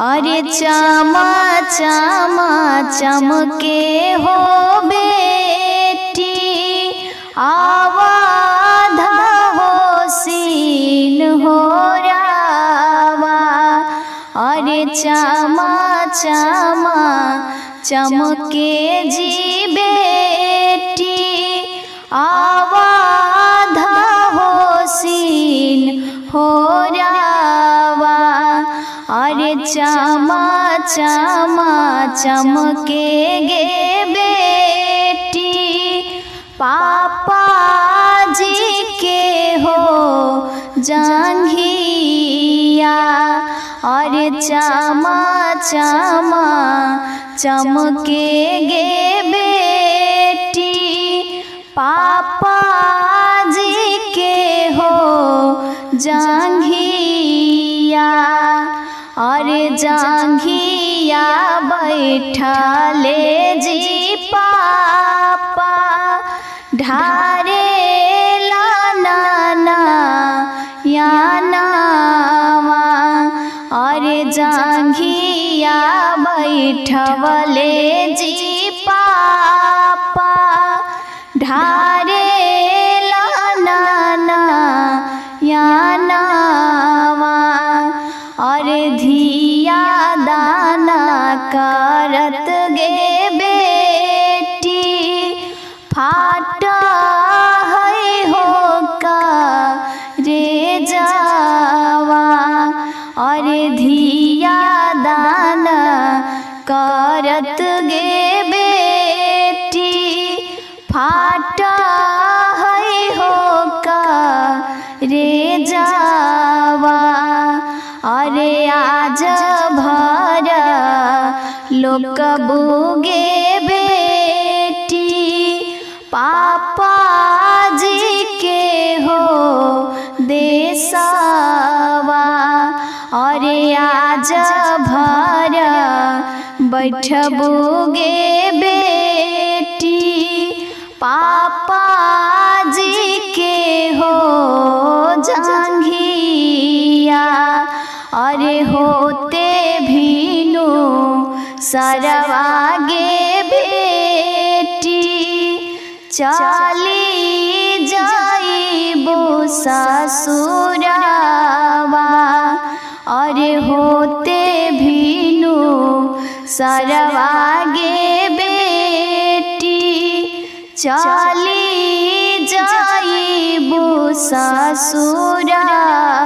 अरे चामा चामा चमके हो बेटी, आवाधा हो सीन हो रावा। अरे चामा चामा चमके जी बेटी, आवाधा हो सीन हो रावा। अरे चामा चामा चमके गे बेटी, पापा जी के हो जांघिया। अरे चामा चामा चमके गे बेटी, पापा जी के हो जांघिया। अरे जांघिया बैठा ले जी पापा, ढारे लाना या नामा। अरे जांघिया बैठवले जी पापा, ढारे लाना या नामा। अरे धिया दाना करत गे बेटी, फाटा है हो का रे जावा। अरे धिया दाना करत गे बेटी, फाटा है हो का रे जावा। अरे आज भरा लोक बूगे बेटी, पापा जी के हो देसावा। अरे आज भरा बैठबूगे बेटी, पापा जी के हो जांघिया। अरे होते भीनु सरवागे बेटी, चली जाइबो ससुरावा। अरे होते भीनु सरवागे बेटी, चली जाइबो ससुरावा।